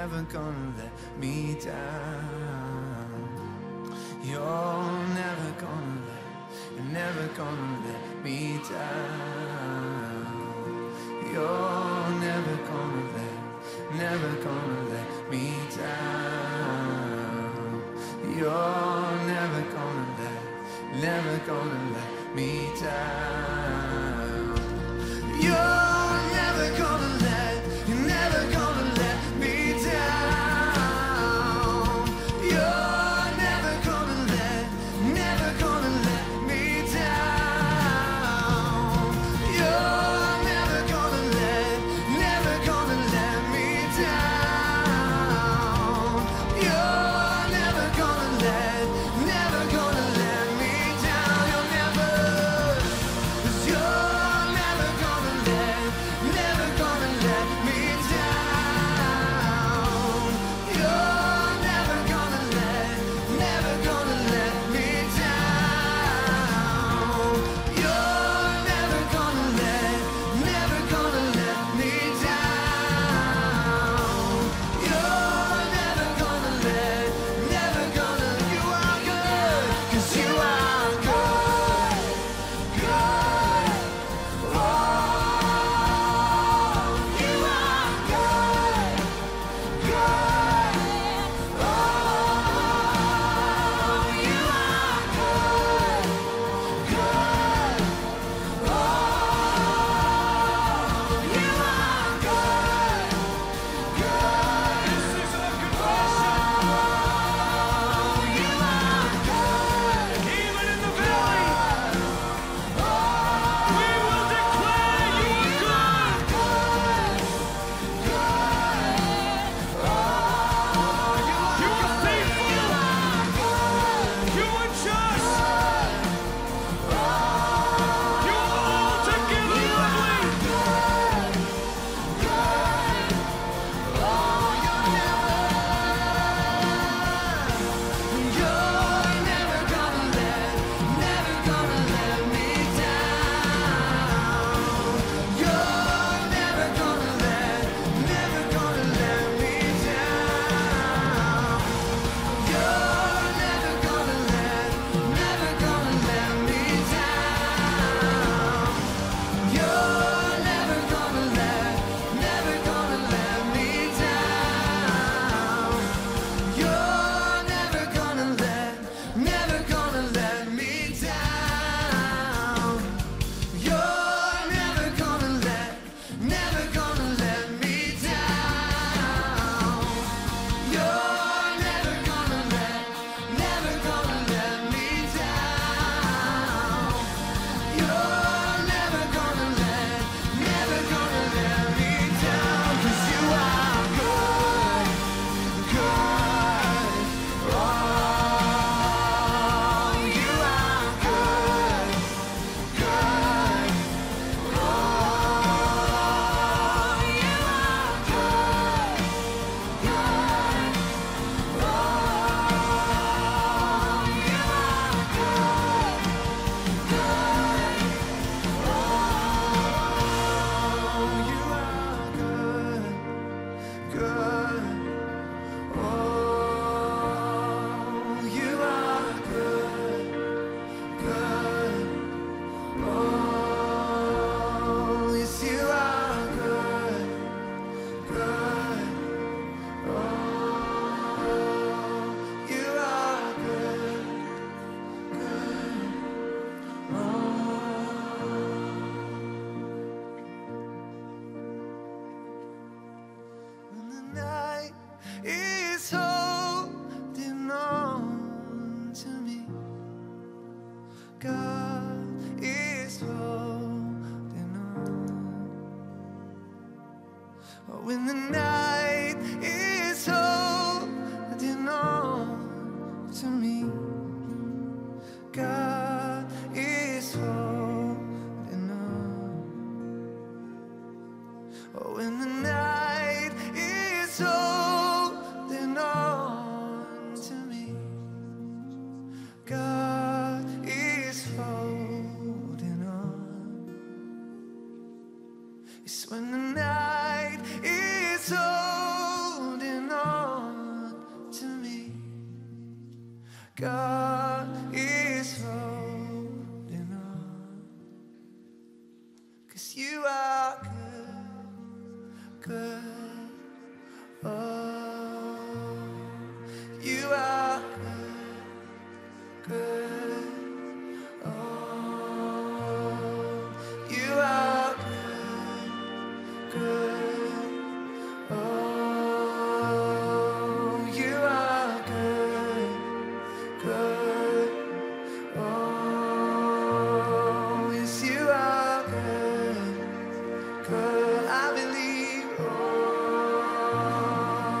never gonna let me down. You're never gonna let, you're never gonna let me down. You're never gonna let, never gonna let me down. You're never gonna let, never gonna let me down. You're never gonna let, you're never gonna let me down. You're never gonna let, never gonna let me down. You're never gonna let, never gonna let me down. You're never gonna let, never gonna let me down. You're never, 'cause you're never gonna let me down. You're never gonna let, never gonna let me down. You're never gonna let me down. You're never gonna let, you are good, 'cause you are good, good. God is holding on. Oh, when the night is holding on to me, God is holding on. Oh, when the night is holding on to me, God. It's when the night is over. God is holding on, 'cause you are good, good. Oh, you are good, good. Oh, you are good, good. Good, I believe, oh.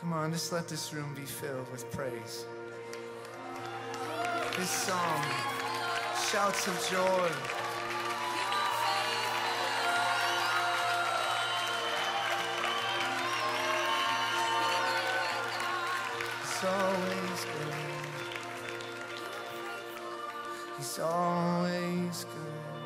Come on, just let this room be filled with praise. This song, shouts of joy. He's always good. He's always good.